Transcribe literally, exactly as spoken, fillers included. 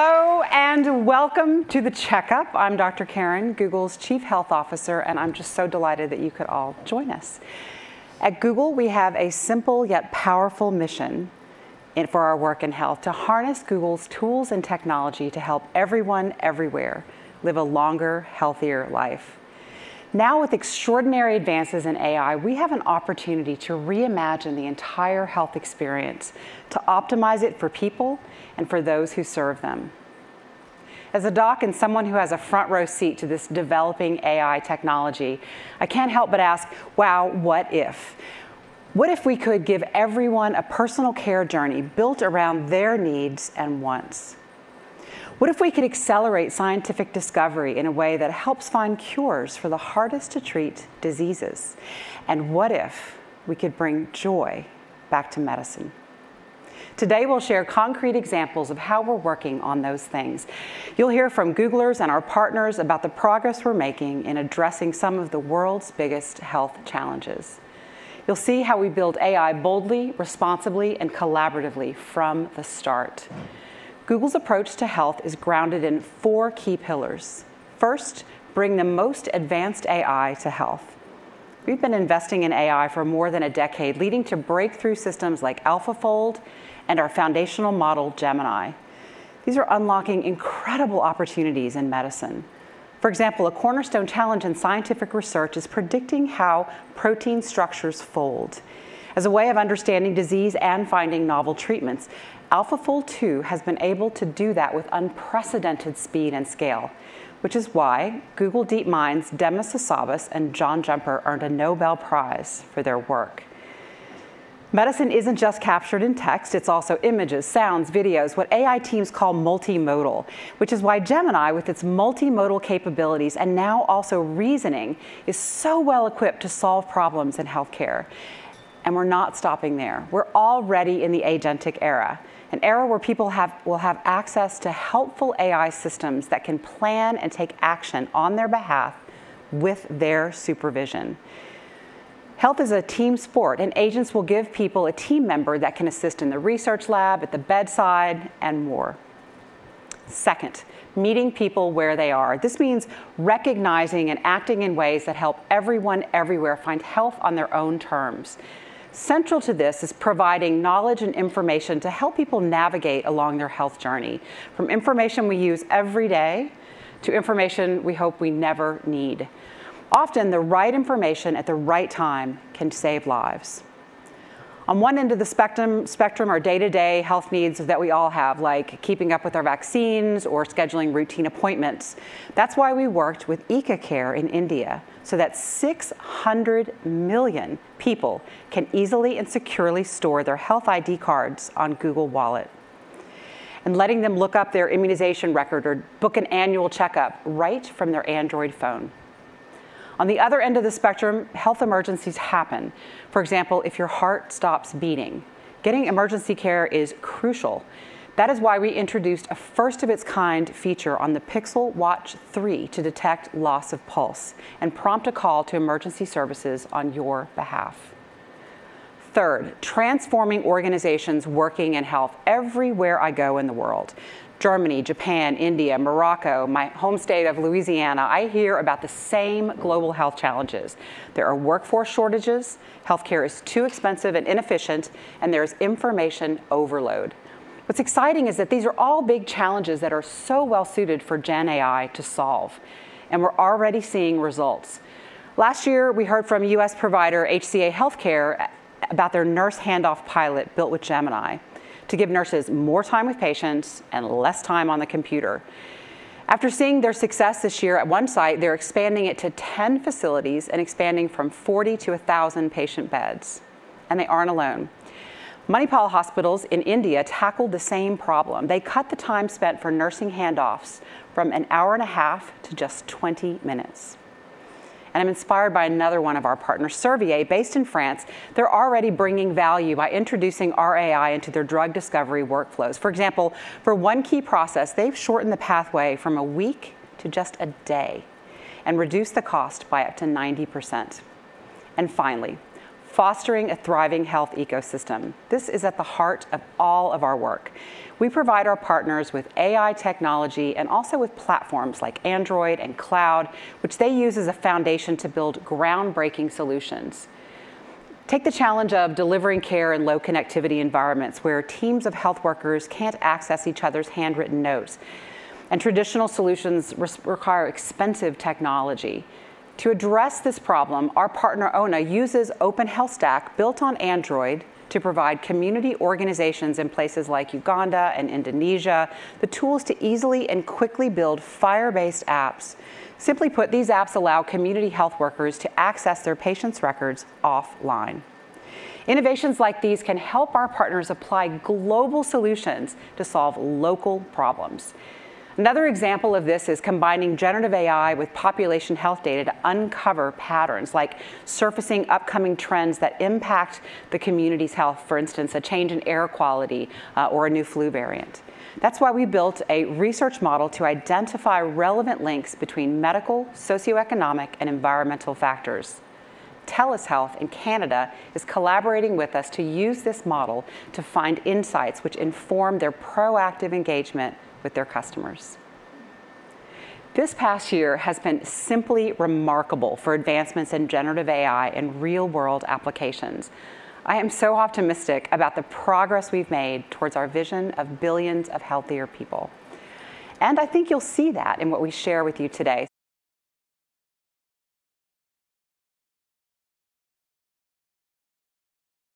Hello and welcome to the checkup. I'm Doctor Karen, Google's Chief Health Officer, and I'm just so delighted that you could all join us. At Google, we have a simple yet powerful mission for our work in health, to harness Google's tools and technology to help everyone everywhere live a longer, healthier life. Now, with extraordinary advances in A I, we have an opportunity to reimagine the entire health experience, to optimize it for people and for those who serve them. As a doc and someone who has a front row seat to this developing A I technology, I can't help but ask, wow, what if? What if we could give everyone a personal care journey built around their needs and wants? What if we could accelerate scientific discovery in a way that helps find cures for the hardest to treat diseases? And what if we could bring joy back to medicine? Today, we'll share concrete examples of how we're working on those things. You'll hear from Googlers and our partners about the progress we're making in addressing some of the world's biggest health challenges. You'll see how we build A I boldly, responsibly, and collaboratively from the start. Google's approach to health is grounded in four key pillars. First, bring the most advanced A I to health. We've been investing in A I for more than a decade, leading to breakthrough systems like AlphaFold and our foundational model, Gemini. These are unlocking incredible opportunities in medicine. For example, a cornerstone challenge in scientific research is predicting how protein structures fold. As a way of understanding disease and finding novel treatments, AlphaFold two has been able to do that with unprecedented speed and scale, which is why Google DeepMind's Demis Hassabis and John Jumper earned a Nobel Prize for their work. Medicine isn't just captured in text, it's also images, sounds, videos, what A I teams call multimodal, which is why Gemini, with its multimodal capabilities and now also reasoning, is so well equipped to solve problems in healthcare. And we're not stopping there. We're already in the agentic era, an era where people have, will have access to helpful A I systems that can plan and take action on their behalf with their supervision. Health is a team sport, and agents will give people a team member that can assist in the research lab, at the bedside, and more. Second, meeting people where they are. This means recognizing and acting in ways that help everyone everywhere find health on their own terms. Central to this is providing knowledge and information to help people navigate along their health journey, from information we use every day to information we hope we never need. Often, the right information at the right time can save lives. On one end of the spectrum, spectrum are day-to-day health needs that we all have, like keeping up with our vaccines or scheduling routine appointments. That's why we worked with EkaCare in India, so that six hundred million people can easily and securely store their health I D cards on Google Wallet. And letting them look up their immunization record or book an annual checkup right from their Android phone. On the other end of the spectrum, health emergencies happen. For example, if your heart stops beating, getting emergency care is crucial. That is why we introduced a first-of-its-kind feature on the Pixel Watch three to detect loss of pulse and prompt a call to emergency services on your behalf. Third, transforming organizations working in health everywhere I go in the world. Germany, Japan, India, Morocco, my home state of Louisiana, I hear about the same global health challenges. There are workforce shortages, healthcare is too expensive and inefficient, and there's information overload. What's exciting is that these are all big challenges that are so well suited for Gen A I to solve, and we're already seeing results. Last year, we heard from U S provider H C A Healthcare about their nurse handoff pilot built with Gemini, to give nurses more time with patients and less time on the computer. After seeing their success this year at one site, they're expanding it to ten facilities and expanding from forty to one thousand patient beds. And they aren't alone. Manipal hospitals in India tackled the same problem. They cut the time spent for nursing handoffs from an hour and a half to just twenty minutes. And I'm inspired by another one of our partners, Servier, based in France. They're already bringing value by introducing our A I into their drug discovery workflows. For example, for one key process, they've shortened the pathway from a week to just a day and reduced the cost by up to ninety percent. And finally, fostering a thriving health ecosystem. This is at the heart of all of our work. We provide our partners with A I technology and also with platforms like Android and cloud, which they use as a foundation to build groundbreaking solutions. Take the challenge of delivering care in low connectivity environments where teams of health workers can't access each other's handwritten notes. And traditional solutions require expensive technology. To address this problem, our partner O N A uses Open Health Stack built on Android to provide community organizations in places like Uganda and Indonesia the tools to easily and quickly build Firebase apps. Simply put, these apps allow community health workers to access their patients' records offline. Innovations like these can help our partners apply global solutions to solve local problems. Another example of this is combining generative A I with population health data to uncover patterns, like surfacing upcoming trends that impact the community's health, for instance, a change in air quality uh, or a new flu variant. That's why we built a research model to identify relevant links between medical, socioeconomic, and environmental factors. Telus Health in Canada is collaborating with us to use this model to find insights which inform their proactive engagement with their customers. This past year has been simply remarkable for advancements in generative A I and real-world applications. I am so optimistic about the progress we've made towards our vision of billions of healthier people. And I think you'll see that in what we share with you today.